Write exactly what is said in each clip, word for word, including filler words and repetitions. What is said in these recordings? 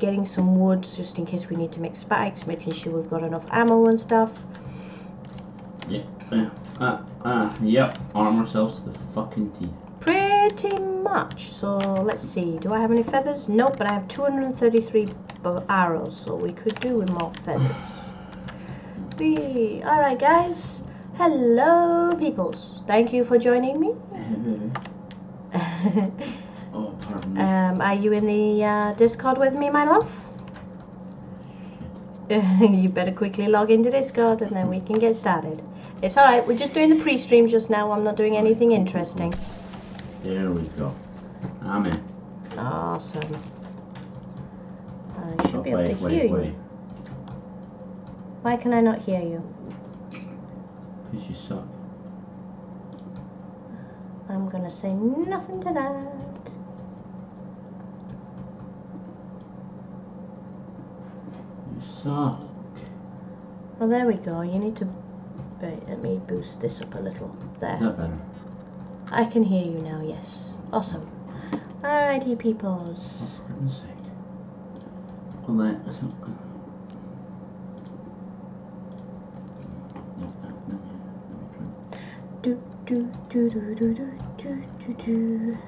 getting some wood just in case we need to make spikes, making sure we've got enough ammo and stuff. Yeah, ah, ah, yep, arm ourselves to the fucking teeth. Pretty much. So let's see, do I have any feathers? Nope, but I have two hundred thirty-three arrows, so we could do with more feathers. Whee. All right, guys. Hello, peoples. Thank you for joining me. Oh, pardon me. Um, are you in the uh, Discord with me, my love? You better quickly log into Discord and then we can get started. It's alright, we're just doing the pre-stream just now. I'm not doing anything interesting. There we go. I'm in. Awesome. I should oh, be able wait, to wait, hear wait. you. Why can I not hear you? Because you suck. I'm going to say nothing to that. You suck. Oh, there we go. You need to... Wait, let me boost this up a little. There. Is that better? I can hear you now, yes. Awesome. Alrighty, peoples. Oh, for goodness sake. Well, that isn't good. Do, do, do, do, do, do, do, do, do.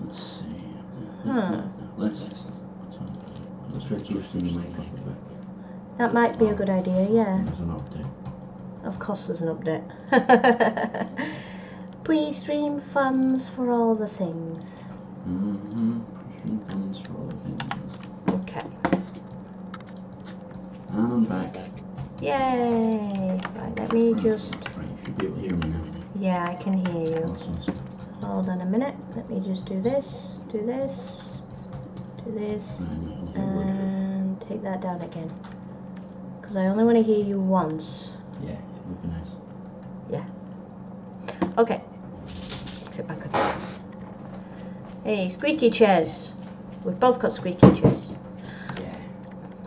Let's see. Huh. No, no, let's, let's, let's try boosting my mic a bit. That might be oh, a good idea, yeah. There's an update. Of course there's an update. Pre-stream funds for all the things. Mm-hmm. Pre-stream funds for all the things. Okay. And I'm back. Yay! Right, let me right. just... Right, you should be able to hear me now. Yeah, I can hear you. Awesome. Hold on a minute. Let me just do this, do this, do this, mm-hmm. and take that down again. Because I only want to hear you once. Yeah, it would be nice. Yeah. Okay. Sit back up. Hey, squeaky chairs. We've both got squeaky chairs. Yeah.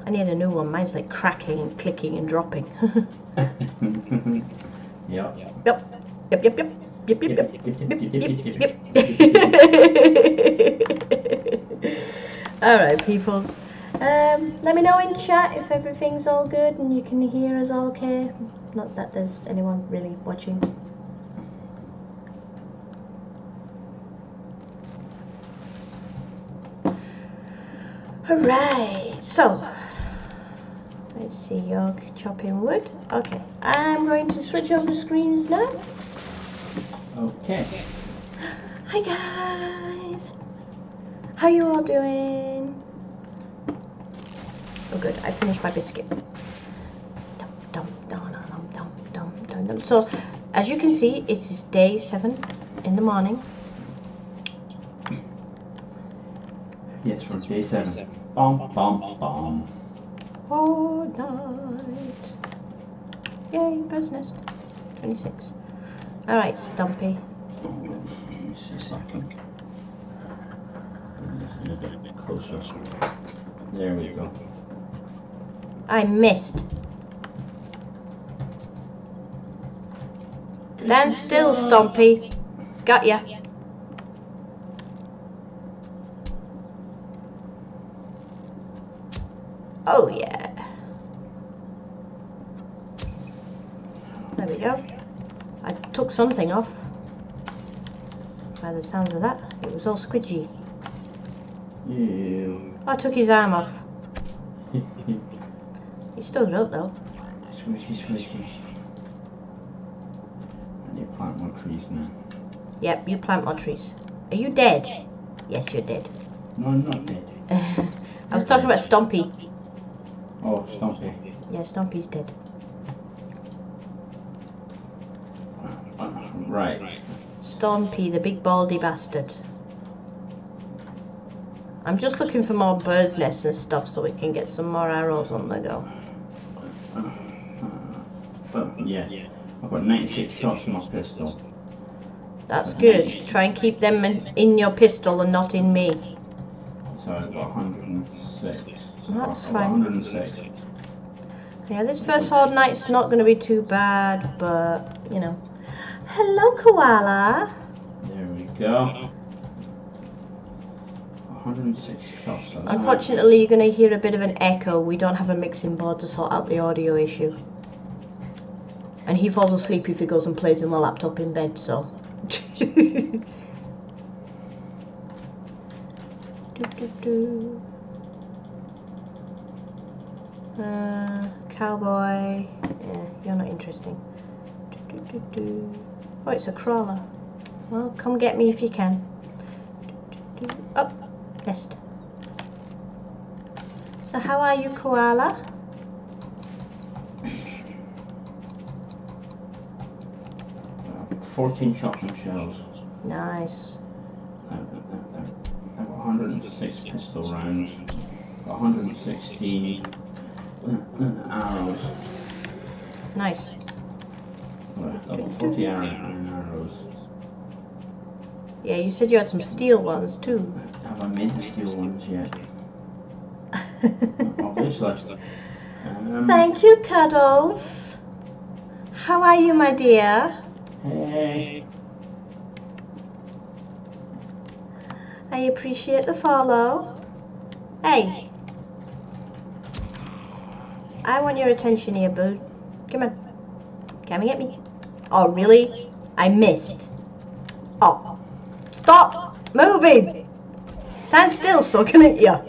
I need a new one. Mine's like cracking and clicking and dropping. Yep. Yep. Yep. Yep. Yep. Yep. Yep. Yep. Yep. Yep. Yep. All right, peoples. Um, let me know in chat if everything's all good and you can hear us all okay. Not that there's anyone really watching. Alright, so let's see, you're chopping wood. Okay, I'm going to switch over screens now. Okay. Hi guys! How are you all doing? Oh good, I finished my biscuit. So, as you can see, it is day seven in the morning. Yes, from day seven. Day seven. Bom, bom, bom. Fortnite. Yay, bird's nest. twenty-six. Alright, Stumpy. Just a second. A bit, bit closer. There we go. I missed. Stand still, Stompy. Got ya. Oh yeah. There we go. I took something off. By the sounds of that, it was all squidgy. Ew. I took his arm off. He's still good though. Squishy, squishy. Plant more trees now. Yep, you plant more trees. Are you dead? dead. Yes, you're dead. No, I'm not dead. I was talking about Stompy. Oh, Stompy. Yeah, Stompy's dead. Right. Stompy, the big baldy bastard. I'm just looking for more birds' nests and stuff so we can get some more arrows on the go. Oh, yeah, yeah. I've got ninety-six shots in my pistol. That's good. Try and keep them in, in your pistol and not in me. So I've got one hundred and six. That's fine. one hundred and six. Yeah, this first hard night's not going to be too bad, but, you know. Hello, Koala. There we go. Oh, one hundred six shots. Unfortunately, you're going to hear a bit of an echo. We don't have a mixing board to sort out the audio issue. And he falls asleep if he goes and plays on the laptop in bed, so... do, do, do. Uh, cowboy... yeah, you're not interesting. Do, do, do, do. Oh, it's a crawler. Well, come get me if you can. Do, do, do. Oh, nest. So how are you, koala? fourteen shots and shells. Nice. I've, I've, I've got one hundred six pistol rounds. Got one hundred sixteen arrows. Nice. I've got forty arrows and arrows. Yeah, you said you had some steel ones too. Have I made the steel ones yet? Obviously. Um, Thank you, Cuddles. How are you, my dear? Hey. I appreciate the follow. Hey. hey. I want your attention here, boo. Come on. Come and get me. Oh, really? I missed. Oh. Stop moving. Stand still so I can hit ya.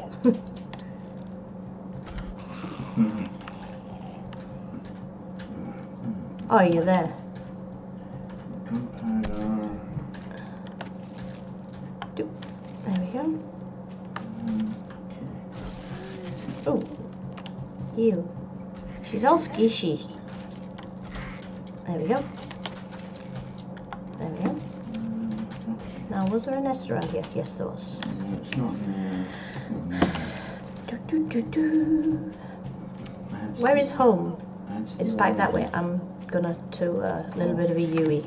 Oh, you're there. There we go. Oh, ew. She's all squishy. There we go. There we go. Now, was there a nest around here? Yes, there was. No, it's not there. Do, do, do, do. Where is home? It's back that way. I'm gonna do a little bit of a U E.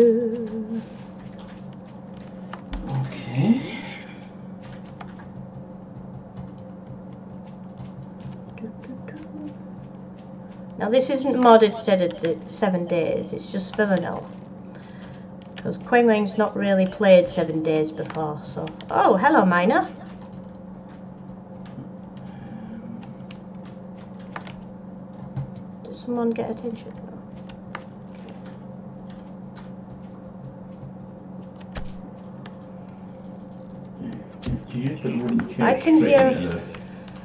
Okay. Now this isn't modded, said at seven days. It's just Villanelle, because Quenguin's not really played seven days before. So, oh, hello, Miner. Did someone get attention? I can hear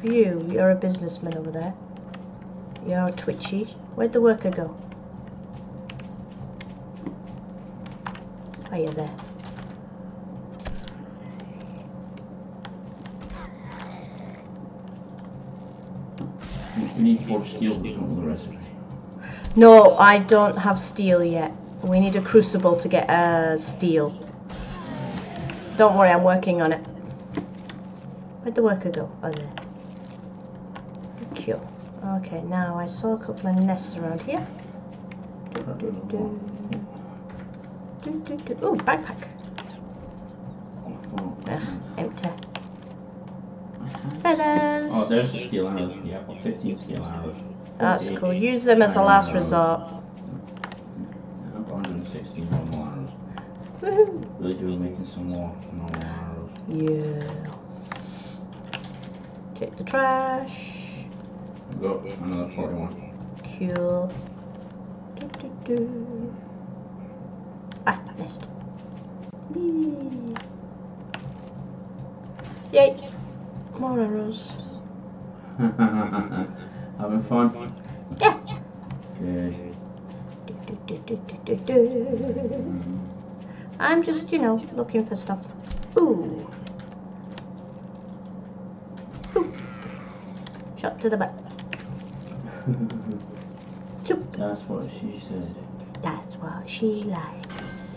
you. You're a businessman over there. You're twitchy. Where'd the worker go? Are you there? We need more steel to do the recipe. No, I don't have steel yet. We need a crucible to get uh, steel. Don't worry, I'm working on it. Where'd the worker go? Oh, there. Cure. Okay, now I saw a couple of nests around here. Oh, backpack. Ugh, empty. Feathers. Oh, there's the steel arrows. Yeah, I've got fifteen steel arrows. That's cool. Use them as a last resort. I've got one hundred sixty normal arrows. Woohoo! Really, really making some more normal arrows. Yeah. Take the trash. Go, another forty-one. Cool. Do, do, do. Ah, missed. Yay. Yay. More arrows. Having fun? Yeah. Good. Do, do, do, do, do, do. Mm. I'm just, you know, looking for stuff. Ooh. Shot to the back. That's what she said. That's what she likes.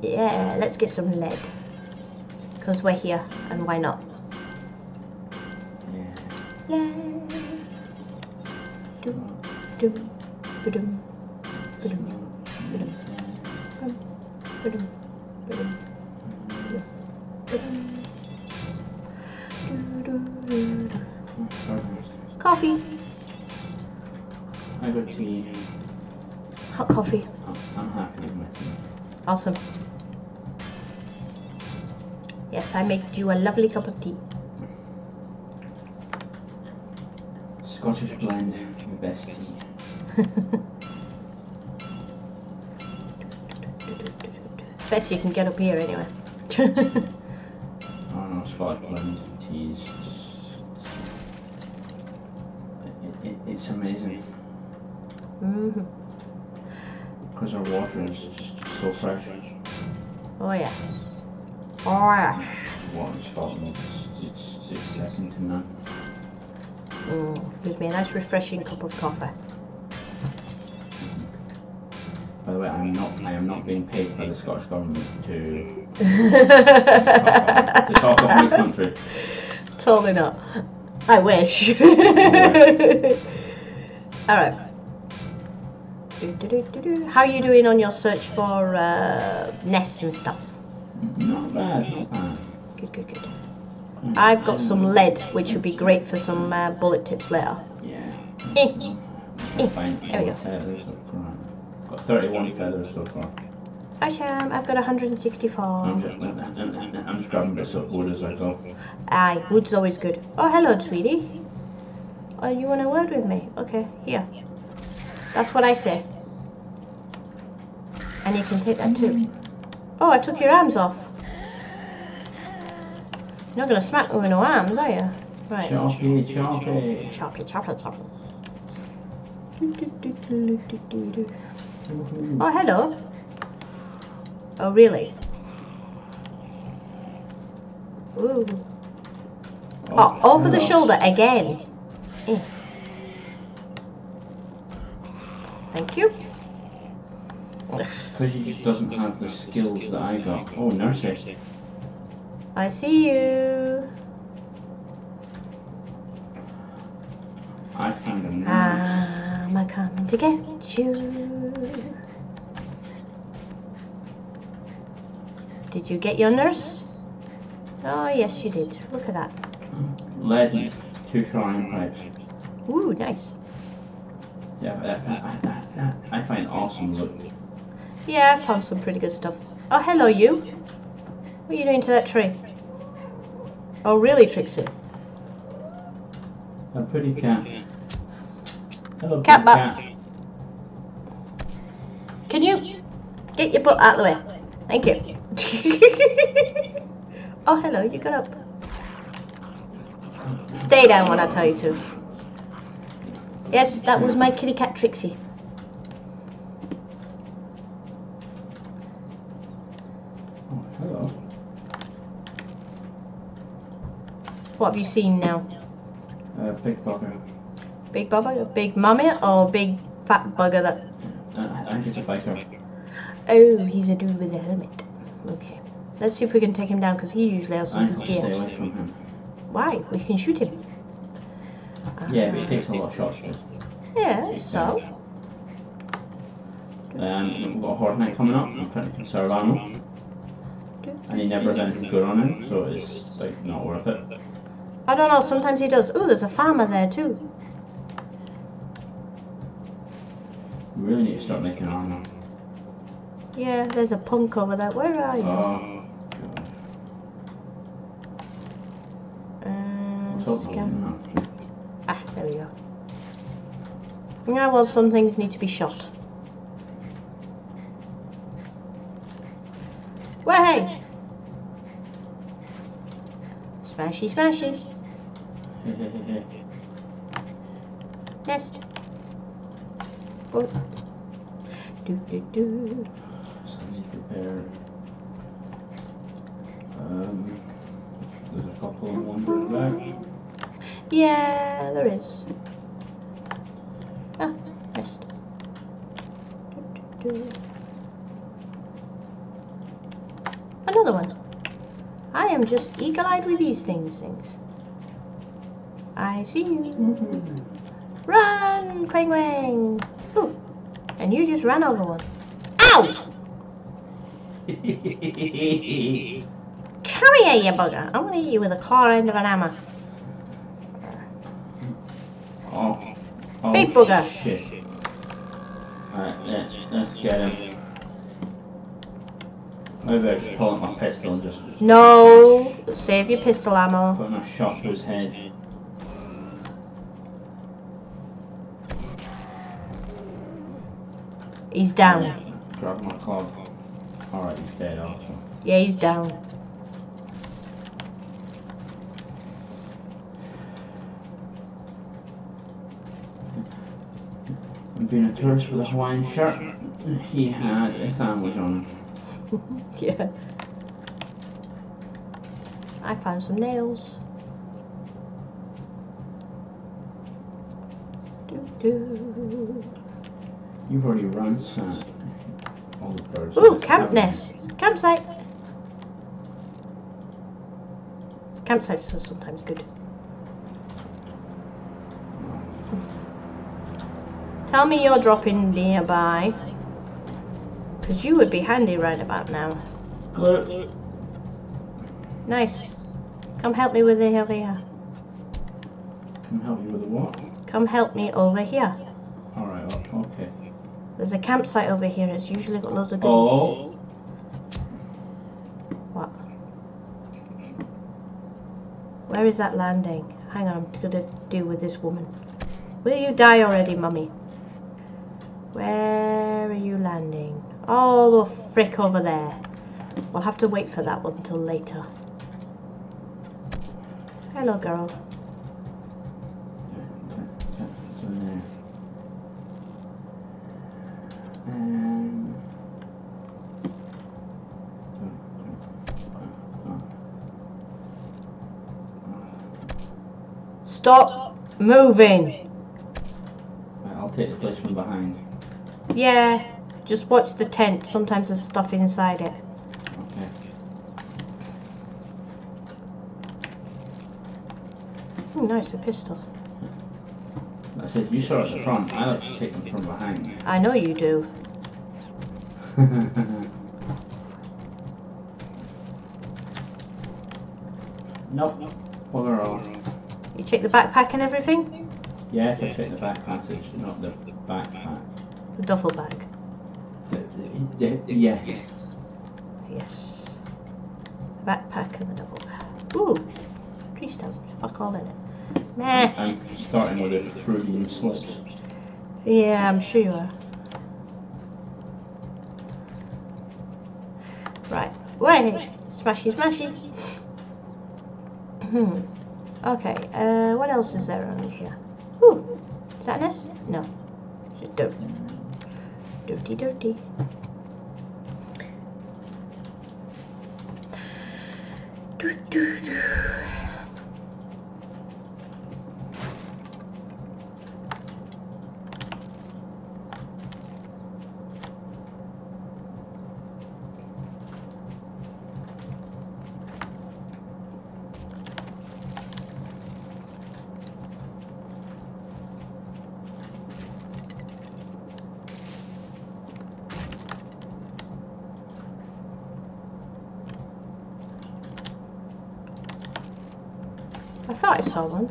Yeah, let's get some lead. Because we're here, and why not? Yeah. Yeah. Doom, doom, ba-doom, ba-doom, ba-doom, ba-doom, ba-doom, ba-doom. Coffee. I got tea. Hot coffee. I'm, I'm happening with you. Awesome. Yes, I made you a lovely cup of tea. Scottish blend, the best tea. Best you can get up here anyway. Oh no, Scottish blend teas. It, it, it's amazing. Mm-hmm. Because our water is just so fresh. Oh yeah. Oh yeah. Water's fountain, it's, it's second to none. Mm, gives me a nice refreshing cup of coffee. By the way, I'm not I am not being paid by the Scottish Government to to talk off my country. Totally not. I wish. Alright. How are you doing on your search for uh, nests and stuff? Not bad, not bad. Good, good, good. I've got some lead, which would be great for some uh, bullet tips later. Yeah. There we go. I've got thirty-one feathers so far. Asham, I've got one hundred sixty-four. I'm just, I'm just grabbing bits of wood as I go. Aye, wood's always good. Oh, hello, sweetie. Oh, you want a word with me? Okay, here. That's what I say. And you can take that too. Oh, I took your arms off. You're not going to smack them with no arms, are you? Right. Choppy, choppy. Choppy, choppy, choppy. Oh, hello. Oh, really? Ooh. Oh, over the shoulder again. Eh. Thank you. Because he just doesn't have the skills that I got. Oh, nursery. I see you. I found a nurse. I'm a coming to get you. Did you get your nurse? Oh, yes, you did. Look at that. Lead, two shrine pipes. Ooh, nice. Yeah, I, I, I, I find awesome look. Yeah, I found some pretty good stuff. Oh, hello you. What are you doing to that tree? Oh, really, Trixie? A pretty cat. Hello, cat butt. Can you get your butt out of the way? Thank you. Oh, hello, you got up. Stay down when I tell you to. Yes, that was my kitty cat Trixie. Oh, hello. What have you seen now? Uh, big bugger. Big bugger? Big mummy or big fat bugger that... Uh, I think it's a biker. Oh, he's a dude with a helmet. Okay. Let's see if we can take him down because he usually has some good gear. I can stay away from him. Why? We can shoot him. Yeah, but it takes a lot of shots. Yeah, so? Um, we've got a horde night coming up, I'm trying to conserve ammo. And he never has anything good on him, so it's like not worth it. I don't know, sometimes he does. Ooh, there's a farmer there too. We really need to start making armor. Yeah, there's a punk over there. Where are you? Oh, God. Uh, scam. Ah, there we go. Yeah, well, some things need to be shot. Way! Smashy, smashy. Nest. Oh. Do, do, do. Something to prepare. Um, there's a couple of wandering back. Yeah, there is. Ah, yes. Another one. I am just eagle-eyed with these things. Things. I see you. Mm-hmm. Run, Quenguin. Oh, and you just ran over one. Ow! Come here, you bugger. I'm gonna hit you with a claw end of an hammer. Oh, big bugger! Shit. Alright, let's, let's get him. Maybe I should pull out my pistol and just... No! Save your pistol ammo. Put my shot to his head. He's down. Grab my club. Alright, he's dead also. Yeah, he's down. I'm being a tourist with a Hawaiian shirt. He had a sandwich on him. Yeah. I found some nails. Doo doo. You've already ransacked all the birds. Ooh, camp nest. Campsite. Campsites are sometimes good. Tell me you're dropping nearby. Because you would be handy right about now. Look. Nice. Come help me with the over here. Come help you with the what? Come help me over here. Alright, okay. There's a campsite over here, it's usually got loads of things. Oh. What? Where is that landing? Hang on, I'm gonna deal with this woman. Will you die already, mummy? Where are you landing? Oh, the frick over there. We'll have to wait for that one until later. Hello, girl. Stop moving. I'll take the place from behind. Yeah, just watch the tent. Sometimes there's stuff inside it. Okay. Oh, nice, the pistols. I said you saw it at the front. I like to take them from behind. I know you do. Nope. Nope. Bugger all. You check the backpack and everything? Yes, I checked the backpack, it's not the backpack. The duffel bag? The, the, the, yes. Yes. The backpack and the duffel bag. Ooh! Tree stumps, fuck all in it. Meh. I'm starting with a fruity and slips. Yeah, I'm sure you are. Right. Way! Smashy, smashy! Hmm. Okay, uh, what else is there around here? Ooh, is that nest? No. It's just dirt. Dirty, dirty. Do, do, do. I thought I saw one.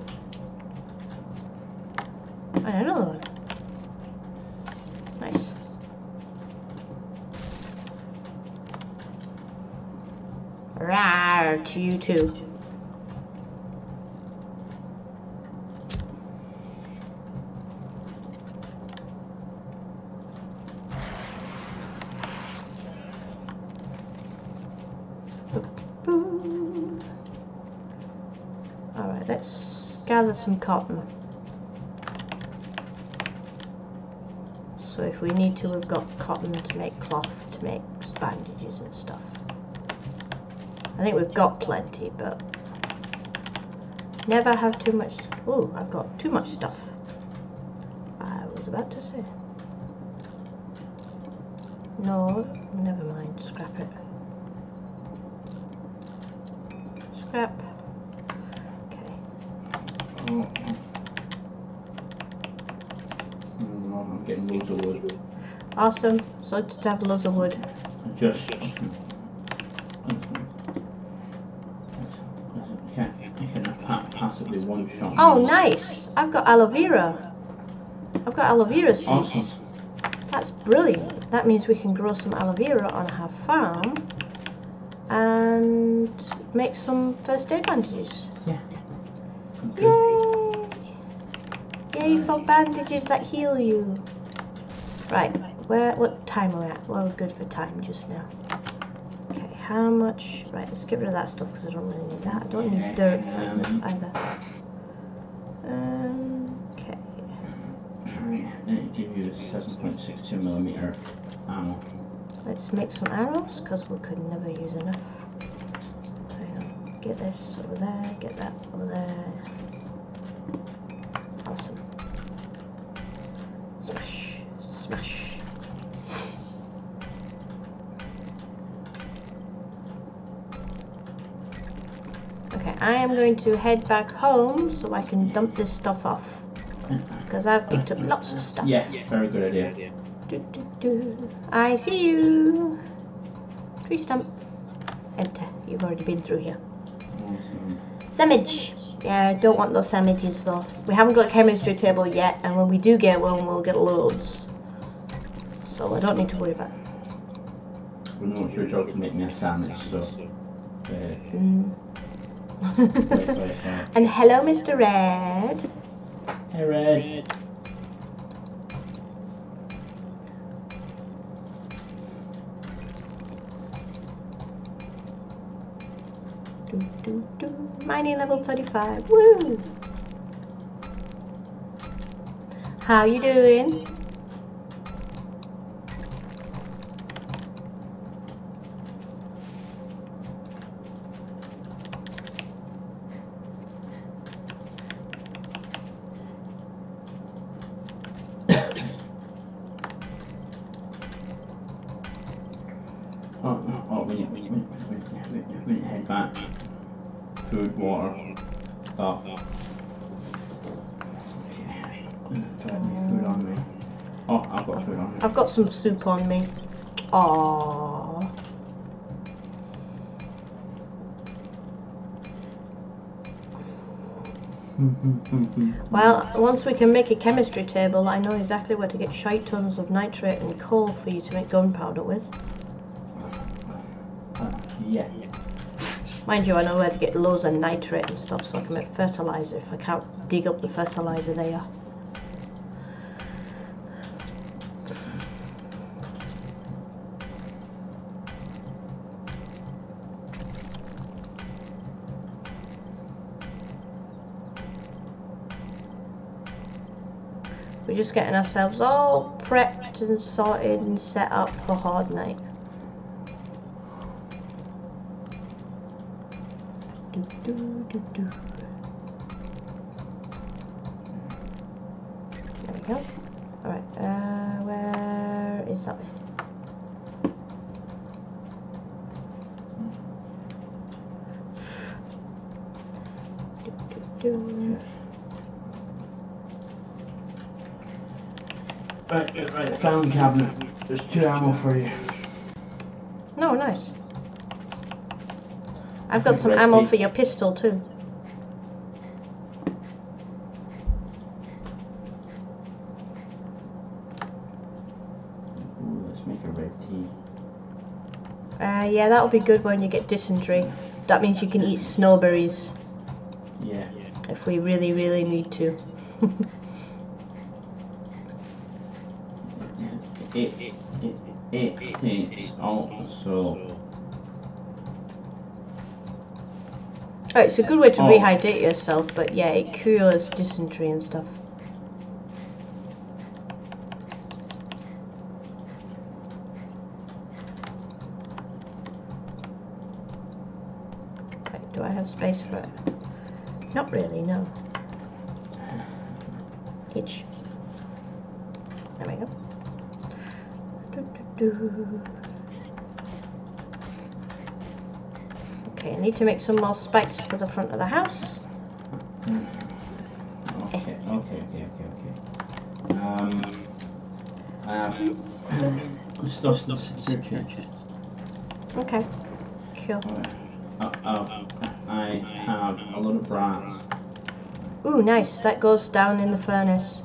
And another one. Nice. Rawr to you too. Gather some cotton. So if we need to, we've got cotton to make cloth, to make bandages and stuff. I think we've got plenty, but never have too much. Oh, I've got too much stuff. I was about to say. No, never mind. Scrap it. Scrap. Oh, I'm getting loads of wood. Awesome. So to have loads of wood. Just I can I can have possibly one shot. Oh nice! I've got aloe vera. I've got aloe vera seeds. Awesome. That's brilliant. That means we can grow some aloe vera on our farm and make some first aid bandages. Yeah. Yay! Yay for bandages that heal you. Right, where, what time are we at? Well, we're good for time just now. Okay, how much? Right, let's get rid of that stuff because I don't really need that. I don't need dirt for this either. Um, okay. It gave you a seven point six two millimeter ammo. Let's make some arrows because we could never use enough. Hang on. Get this over there, get that over there. Awesome. Smash. Smash. Okay, I am going to head back home so I can dump this stuff off. Because I've picked up lots of stuff. Yeah, yeah, very good idea. Do, do, do. I see you. Tree stump. Enter. You've already been through here. Awesome. Sandwich. Yeah, I don't want those sandwiches though. We haven't got a chemistry table yet, and when we do get one, we'll get loads. So I don't need to worry about it. Well, no, it's your job to make me a sandwich, so... Uh, mm. And hello, Mister Red. Hey, Red. Do, do, do. Mining level thirty-five. Woo! How you doing? I've got some soup on me. Aww. Well, once we can make a chemistry table, I know exactly where to get shite tons of nitrate and coal for you to make gunpowder with. Uh, yeah. Mind you, I know where to get loads of nitrate and stuff so I can make fertilizer if I can't dig up the fertilizer there. We're just getting ourselves all prepped and sorted and set up for hard night. Do, do, do, do. There we go. Alright, uh, where is that? Do, do, do. Right, right, right, found the cabinet. There's two ammo for you. No, nice. I've got some ammo for your pistol too. Ooh, let's make a red tea. Uh, yeah, that'll be good when you get dysentery. That means you can eat snowberries. Yeah. If we really, really need to. It, it, it, it, it, it is also... Oh, it's a good way to oh. rehydrate yourself, but yeah, it cures dysentery and stuff. Right, do I have space for it? Not really, no. Itch. There we go. Okay, I need to make some more spikes for the front of the house. Okay, eh. okay, okay, okay, okay. Um, I have stuff, stuff, Okay, cool. Uh, uh, I have a lot of brass. Ooh, nice. That goes down in the furnace,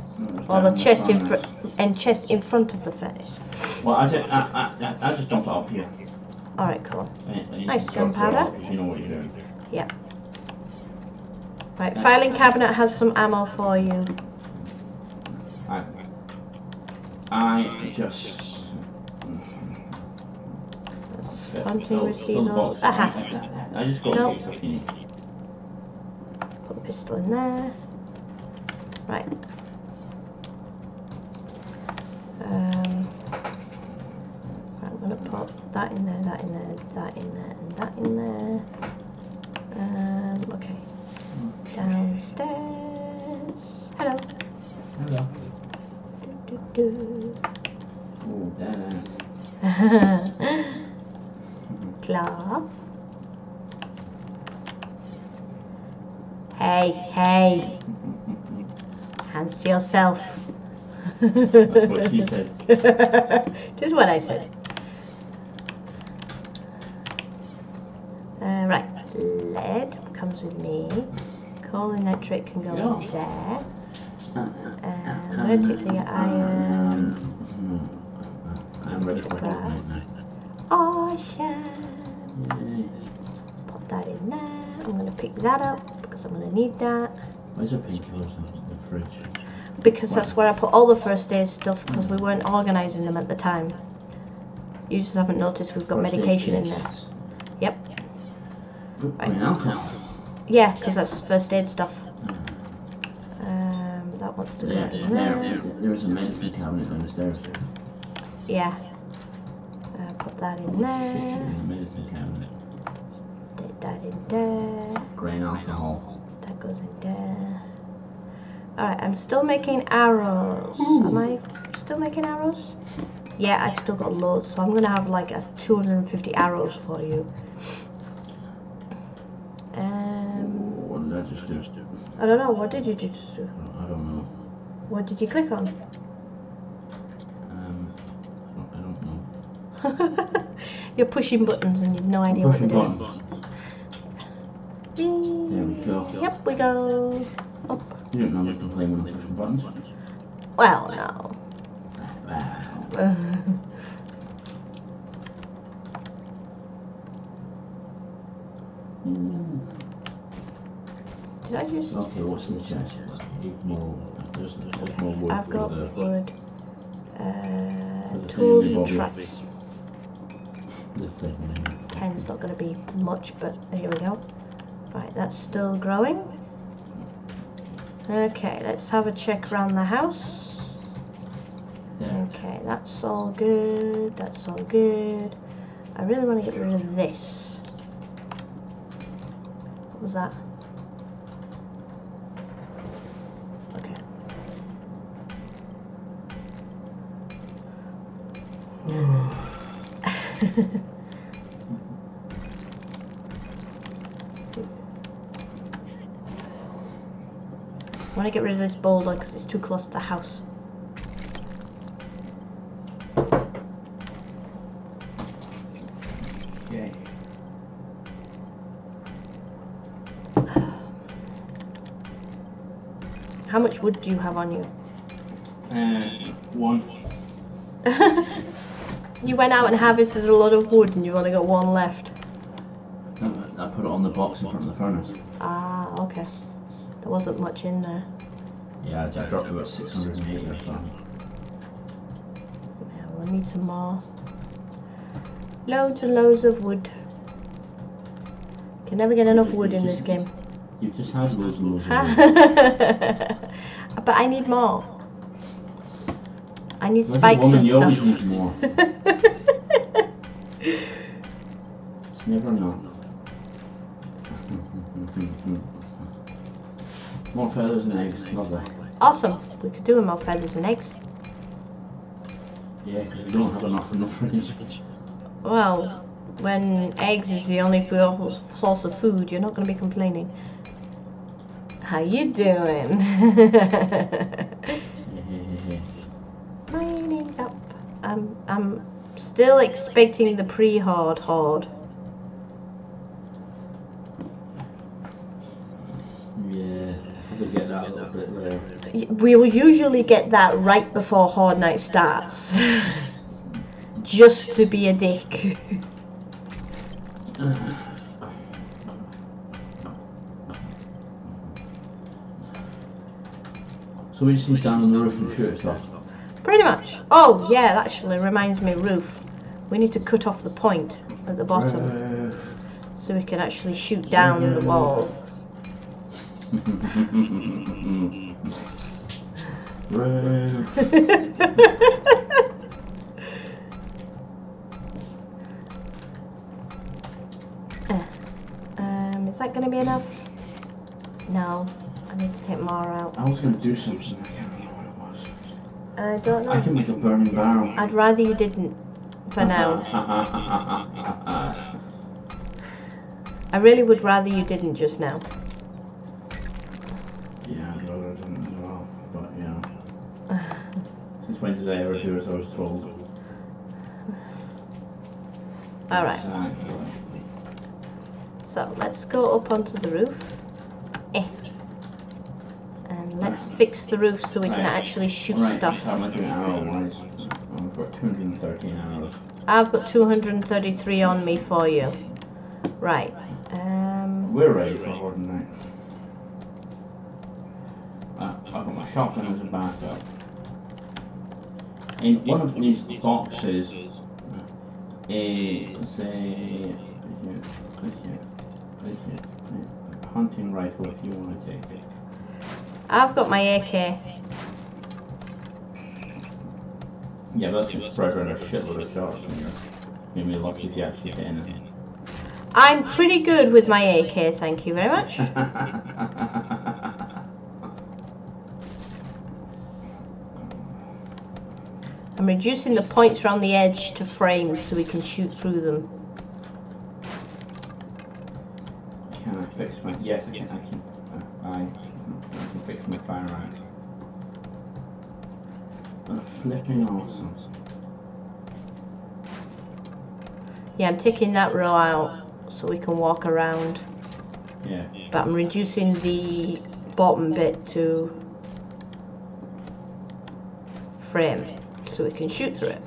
or the chest in front, and chest in front of the furnace. Well, I, I, I, I just dump it up here. Alright, cool. Nice gunpowder. You know what you're doing there. Yeah. Right, filing cabinet has some ammo for you. I, I just... Anti-machine. Aha. I just got nope. stuff you need. Put a pistol in there. Right. Um, I'm going to put that in there, that in there, that in there, and that in there. Um, okay. okay. Downstairs. Hello. Hello. Do, do, do. Oh, there. Glove. Hey, hey. Hands to yourself. That's what she said. Just what I said. Uh, right, lead comes with me. Coal and nitrate can go yeah. in there. Uh, I'm going to take the iron. I'm ready for grass. Awesome. Put that in there. I'm going to pick that up because I'm going to need that. Where's the painkillers in the fridge? Because that's where I put all the first aid stuff, because we weren't organising them at the time. You just haven't noticed we've got first medication in there. Yep. Right. Yeah, because that's first aid stuff. Um, that wants to go yeah, in there. There, there. There was a medicine cabinet downstairs. Yeah. Uh, put that in there. Medicine cabinet. Stick that in there. Grain alcohol. That goes in there. Alright, I'm still making arrows. Ooh. Am I still making arrows? Yeah, I still got loads, so I'm going to have like a two hundred fifty arrows for you. Um, what did I just do? I don't know, what did you just do? I don't know. What did you click on? Um, I don't, I don't know. You're pushing buttons and you've no idea what they're doing. There we go. Yep, we go. Oh. You don't normally complain when I'm pushing buttons. Well, no. Did I just... Okay, what's in the chest? More, there's, there's more wood. I've got the, wood, uh, tools and traps. Ten's not going to be much, but here we go. Right, that's still growing. Okay, let's have a check around the house. Yeah. Okay, that's all good, that's all good. I really want to get rid of this. What was that? Okay. Mm. I want to get rid of this boulder because it's too close to the house. Okay. How much wood do you have on you? Uh, one. You went out and harvested a lot of wood and you've only got one left. I put it on the box in front of the furnace. Ah, okay. There wasn't much in there. Yeah, I dropped about six hundred eighty or something. Yeah, we'll need some more. Loads and loads of wood. Can never get enough wood in this game. You just had loads and loads of wood. But I need more. I need spikes and stuff. You need more. It's never enough. More feathers and eggs, lovely. Awesome, we could do with more feathers and eggs. Yeah, because we don't have enough in the fridge. Well, when eggs is the only source of food, you're not going to be complaining. How you doing? My name's up. I'm, I'm still expecting the pre-hard horde. We will usually get that right before Horde Night starts, just to be a dick. So we just can stand on the roof and shoot it off? Pretty much. Oh yeah, that actually reminds me, roof. We need to cut off the point at the bottom. Uh, so we can actually shoot down uh, the wall. Roof. That gonna be enough? No, I need to take more out. I was gonna do something, I can't remember what it was. I don't know. I can make a burning barrel. I'd rather you didn't, for now. I really would rather you didn't just now. Yeah, I'd rather I didn't as well, but yeah. Since when did I ever do as I was told? Alright. Exactly. So let's go up onto the roof, eh. and let's right. fix the roof so we right. can actually shoot right. stuff. How much an arrow wise? I've got two hundred thirteen arrows. I've got two hundred thirty-three on me for you. Right. Um, We're ready for Horde Night. Uh, I've got my shotgun as a backup. In one of these boxes, is a hunting rifle if you want to take it. I've got my A K. Yeah, that's going to spread around a shitload of shots and you're going to be lucky if you actually hit anything. I'm pretty good with my A K, thank you very much. I'm reducing the points around the edge to frames so we can shoot through them. Fix my yes, I can. I can, I, I can fix my fire axe. That's flipping awesome. Yeah, I'm taking that row out so we can walk around. Yeah. But I'm reducing the bottom bit to frame so we can shoot through it.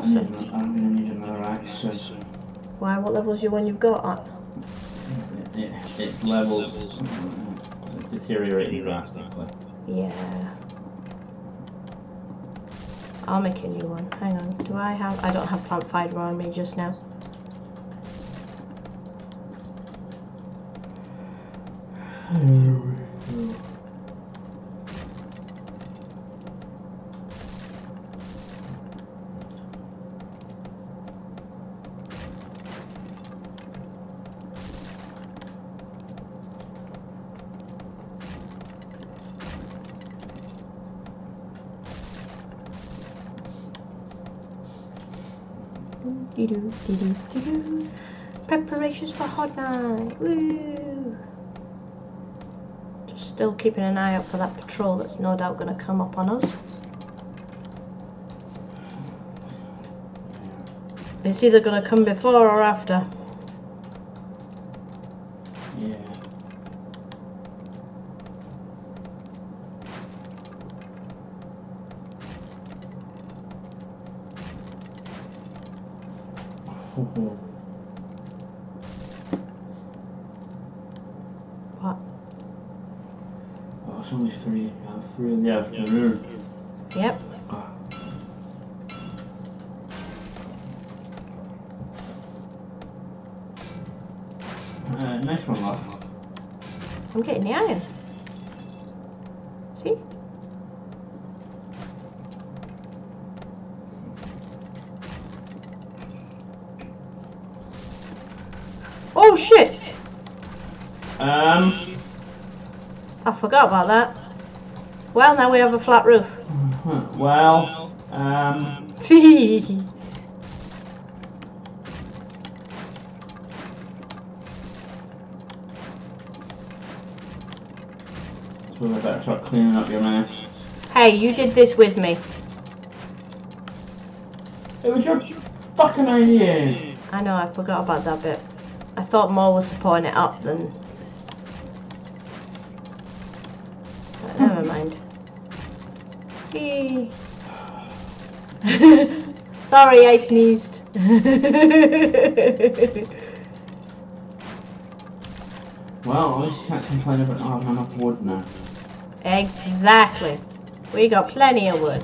Mm, I'm going to need another axe soon. Why? What levels you when you've got? It, it, it's levels it's deteriorating drastically. Yeah. I'll make a new one. Hang on. Do I have? I don't have plant fiber on me just now. Do do do do do. Preparations for Horde Night. Woo! Just still keeping an eye out for that patrol that's no doubt going to come up on us. It's either going to come before or after. Yeah. What? Oh, it's only three, uh, three in the afternoon. Yep. nice one, Lancelot. I'm getting the iron. See? Oh shit! Um. I forgot about that. Well, now we have a flat roof. Mm-hmm. Well, um. See. So we better start cleaning up your mess. Hey, you did this with me. It was your fucking idea. I know. I forgot about that bit. I thought more was supporting it up than. But never mind. Sorry, I sneezed. Well, at least you can't complain about not having enough wood now. Exactly. We got plenty of wood.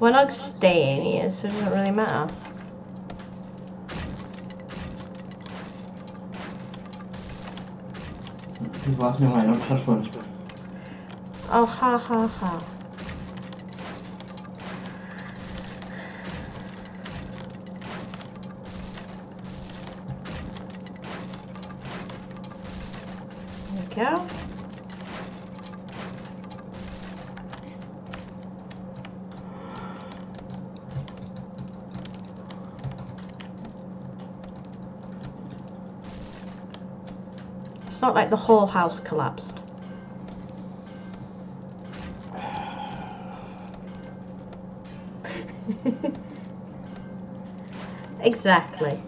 We're not staying here, so it doesn't really matter. People ask me why I don't trust one. Oh, ha ha ha. There we go. It's not like the whole house collapsed. Exactly.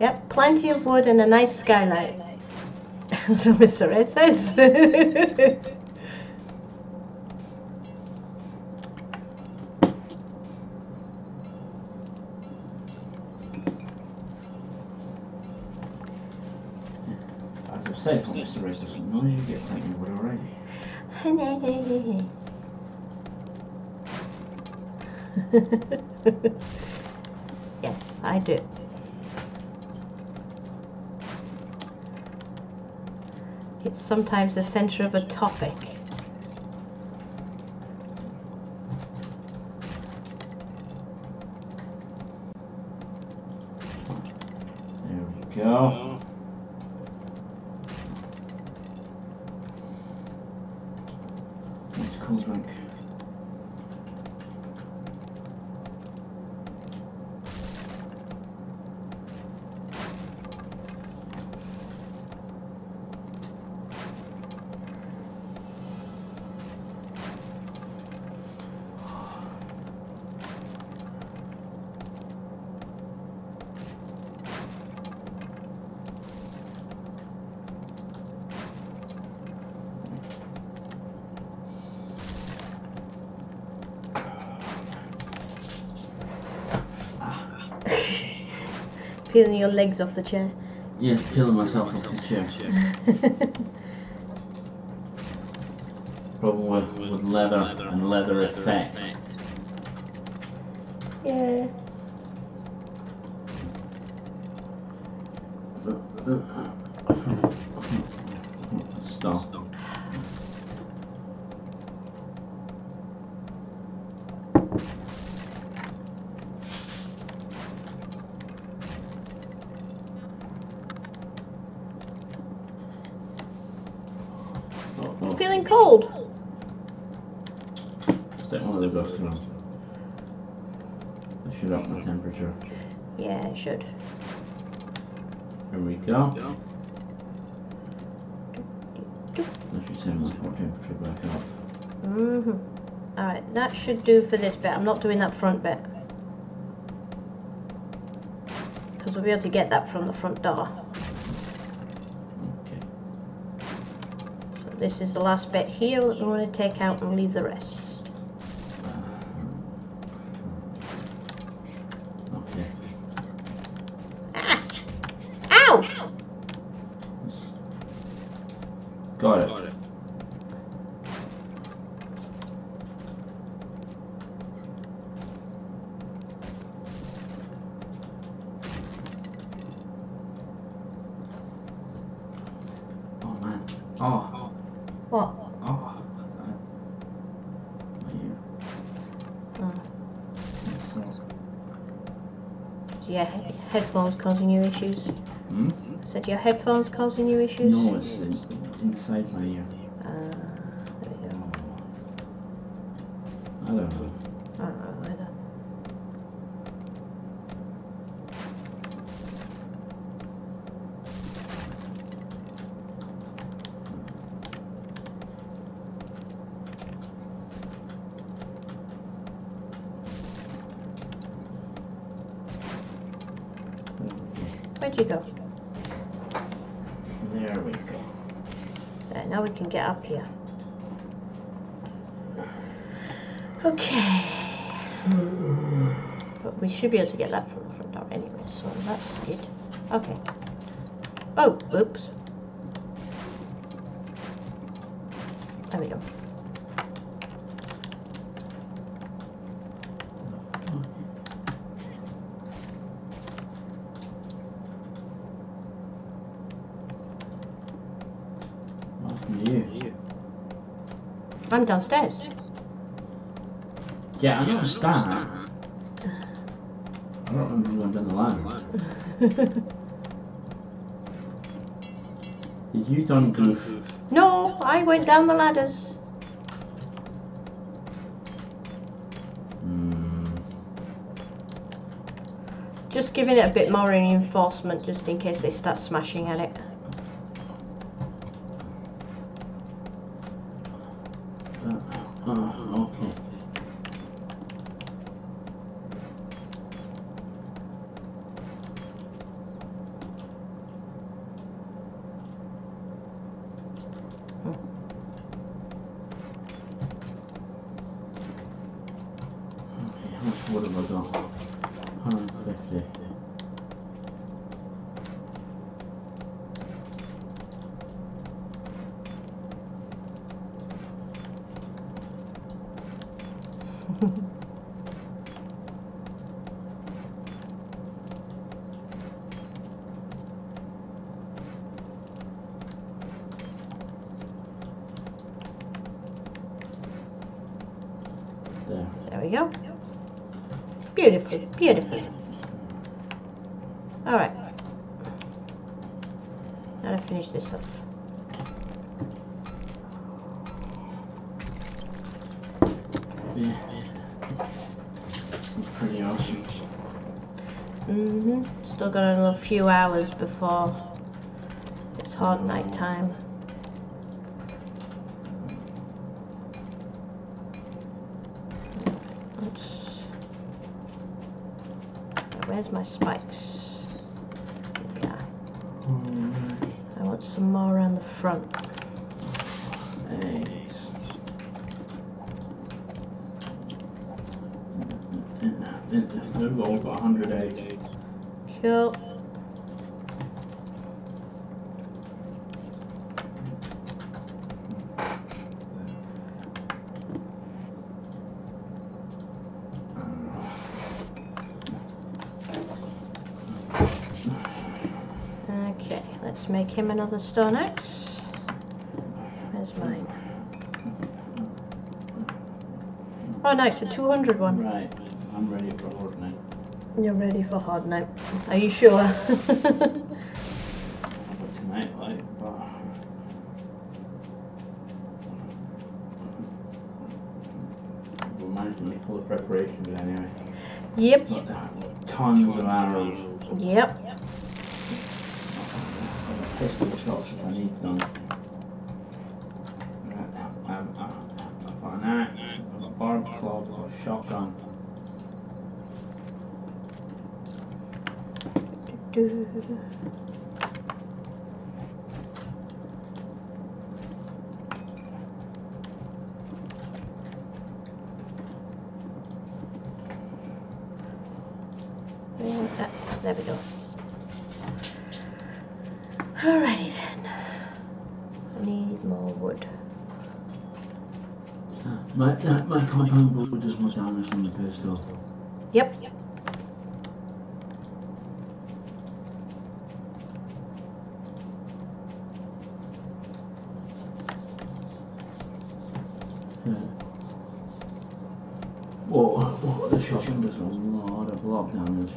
Yep, plenty of wood and a nice skylight. So Mister Red says. Say, Mister Rose doesn't know you get plenty of wood already. Yes, I do. It's sometimes the centre of a topic. There we go. Peeling your legs off the chair. Yes, peeling myself off the chair. Problem with, with leather and leather effect. Yeah. Stop. Feeling cold. Just don't want to go through. I should up my temperature. Yeah, it should. Here we go. That should send my hot temperature back up. Mm-hmm. Alright, that should do for this bit. I'm not doing that front bit. Because we'll be able to get that from the front door. This is the last bit here that we want to take out and leave the rest. Okay. Ah. Ow! Got it. Oh. What? Oh. Oh. So your he headphones causing you issues? Hmm? So your headphones causing you issues? No, it's, it's inside my ear. Uh, there we go. I don't know. I don't know either. Where'd you go? There we go. There, now we can get up here. Okay. But we should be able to get that from the front door anyway, so that's it. Okay. Oh, oops. There we go. I'm downstairs. Yeah, I don't stand. I don't remember you went down the line. Did you done goof? No, I went down the ladders. Mm. Just giving it a bit more reinforcement just in case they start smashing at it. What have I got? one fifty. There. There we go. Beautiful, beautiful. Alright. Now to finish this off. Yeah, pretty awesome. Mm-hmm. Still got another few hours before it's hard night time. Where's my spikes? Yeah. Mm. I want some more around the front. Nice. They've all got one hundred H. Cool. Let's make him another stone axe. Where's mine? Oh nice, a two hundred one. Right, I'm ready for hard night. You're ready for hard night. Are you sure? Tonight, like, oh. We'll manage to make all the preparations anyway. Yep. Look, tons of arrows. Yep. Pistol shots if I need them. I've got an axe, I've got a barbed club, I've got a shotgun. That, there we go. Alrighty then. I need more wood. Uh, my uh, my compound wood does more damage than the pistol. Yep. Yep. Whoa, what a shotgun. There's a lot of block damage.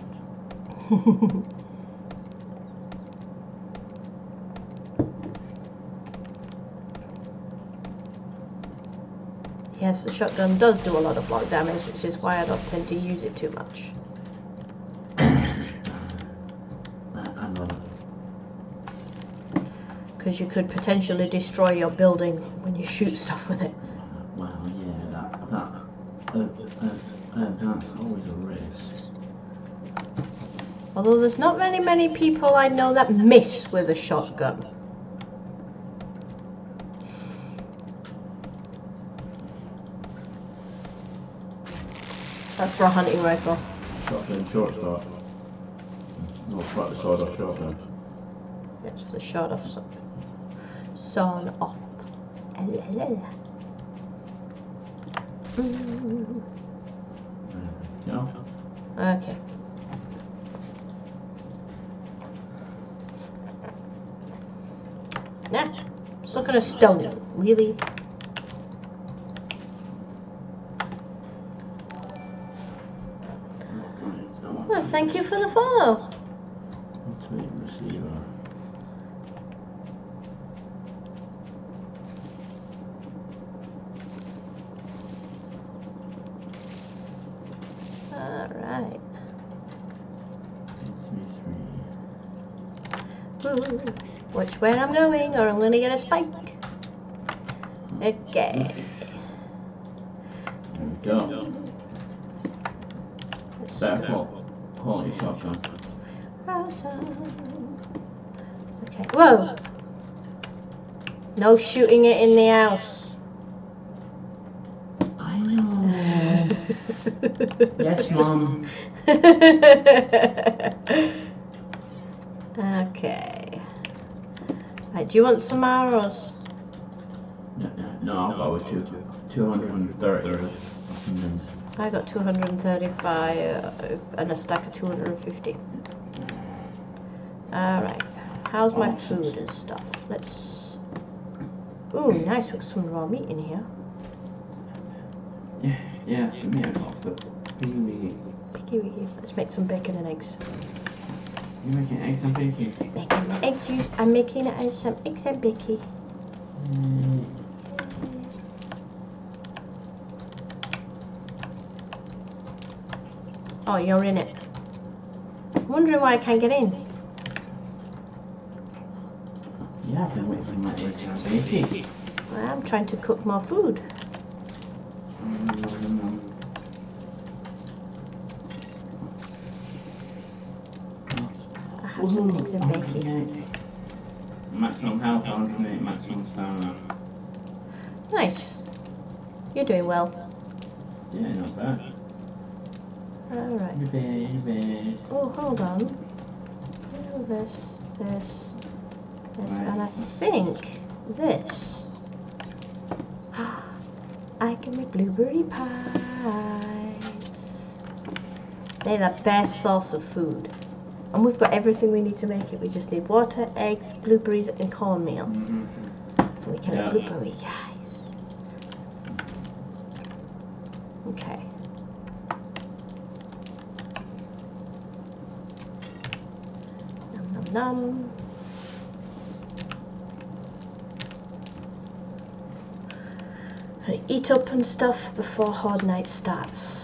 Yes, the shotgun does do a lot of block damage, which is why I don't tend to use it too much. Because you could potentially destroy your building when you shoot stuff with it. Well, yeah, that, that, uh, uh, uh, that's always a risk. Although there's not many, many people I know that miss with a shotgun. That's for a hunting rifle. Shotgun, short shot. Not quite the sawed off shotgun. That's the shot off something. Sawn off. Mm. No. Okay. Nah, it's not gonna stone it, really. Well, thank you for the follow. Which way I'm going, or I'm gonna get a spike. Okay. There we go. Back up. Holy shotgun. Awesome. Okay. Whoa! No shooting it in the house. I know. Yes, Mom. Okay. Do you want some arrows? No, no, I've got two hundred thirty. I got two hundred thirty-five and a stack of two hundred fifty. Alright, how's my food and stuff? Let's... Ooh, nice, with some raw meat in here. Yeah, yeah, some meat off the piggy wiggy. Let's make some bacon and eggs. You're making eggs and bacon. Making egg juice. I'm making uh, some eggs and bacon. Mm. Oh, you're in it. I'm wondering why I can't get in. Yeah, I've been waiting for my eggs and bacon. I'm trying to cook more food. Mm. Some eggs and bacon. Maximum health, one hundred eight, maximum stamina. Nice. You're doing well. Yeah, not bad. Alright. Oh, hold on. Oh, this, this, this, right. And I think this. I can make blueberry pies. They're the best source of food. And we've got everything we need to make it. We just need water, eggs, blueberries, and cornmeal. Mm-hmm. So we can yeah. have blueberry guys. Okay. Nom nom nom. And eat up and stuff before hard night starts.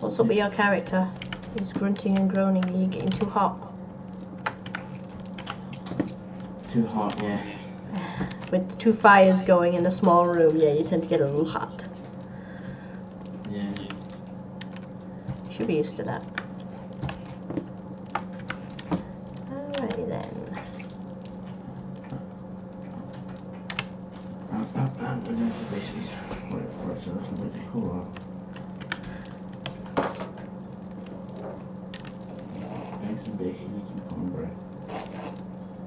What's up with your character? He's grunting and groaning. Are you getting too hot? Too hot, yeah. With two fires going in a small room, yeah, you tend to get a little hot. Yeah. Should be used to that. Alrighty then.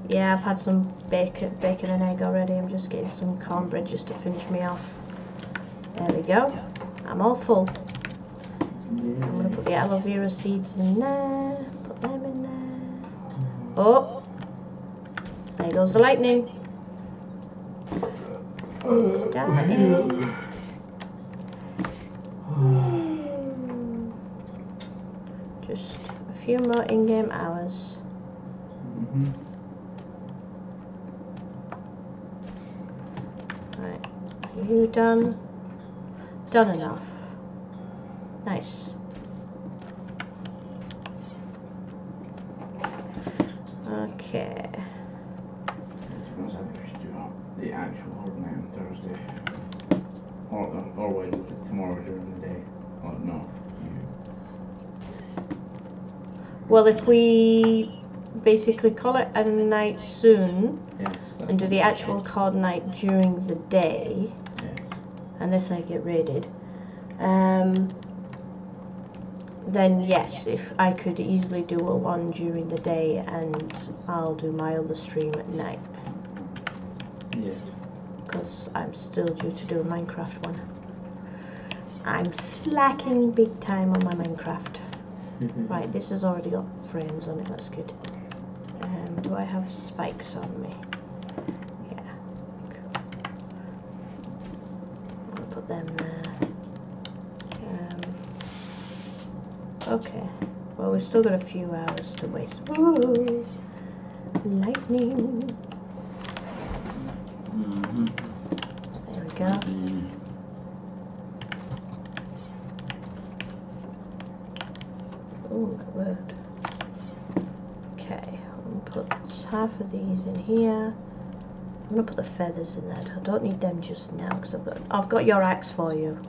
Yeah, I've had some bacon, bacon and egg already. I'm just getting some cornbread just to finish me off. There we go. I'm all full. I'm going to put the aloe vera seeds in there. Put them in there. Oh, there goes the lightning. Starting. Just a few more in-game hours. Mm-hmm. Right, are you done? Done enough. Nice. Okay. I suppose I should do the actual ordinary on Thursday. Or, or, or wait until tomorrow during the day. Oh, no. Well, if we basically call it a night soon, yes, and do the actual card night during the day, yes, unless I get raided, um, then yes, if I could easily do a one during the day, and I'll do my other stream at night. Yeah. Because I'm still due to do a Minecraft one. I'm slacking big time on my Minecraft. Right, this has already got frames on it, that's good. Um, do I have spikes on me? Yeah. Cool. I'll put them there. Um, okay. Well, we've still got a few hours to waste. Ooh! Lightning! Mm-hmm. There we go. Mm-hmm. Oh, that worked. Okay, I'm gonna put half of these in here. I'm gonna put the feathers in there. I don't need them just now because I've got I've got your axe for you.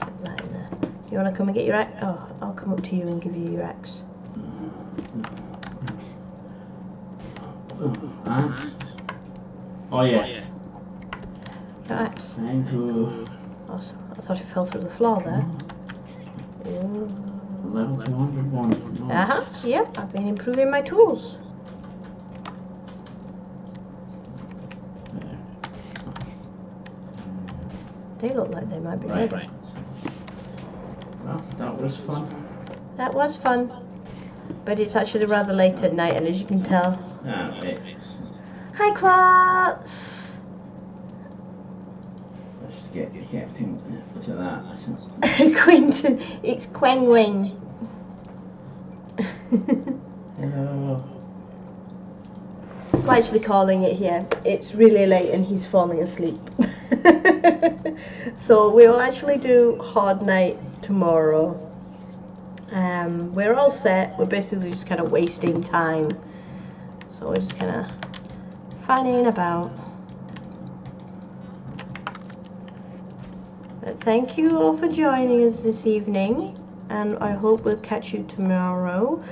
Put that in there. You wanna come and get your axe? Oh, I'll come up to you and give you your axe. Oh yeah. Your axe. Thank you. Awesome. I thought it fell through the floor there. Level two hundred one. Uh-huh, yep, I've been improving my tools. They look like they might be right, right. Well, that was fun. That was fun. But it's actually rather late at night, and as you can tell... Ah, it is. Hi, Quartz! Let's get you kept in to that. Quentin, it's Quenguin. Hello. We're actually calling it here. It's really late and he's falling asleep. So we will actually do Hard Night tomorrow. Um, we're all set. We're basically just kind of wasting time. So we're just kind of fanning about. Thank you all for joining us this evening, and I hope we'll catch you tomorrow.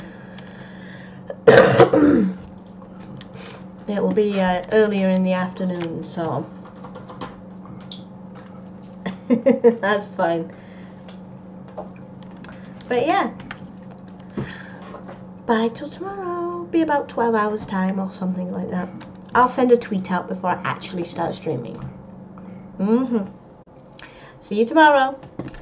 It'll be uh, earlier in the afternoon, so that's fine. But yeah, bye till tomorrow. Be about twelve hours time or something like that. I'll send a tweet out before I actually start streaming. Mm-hmm. See you tomorrow.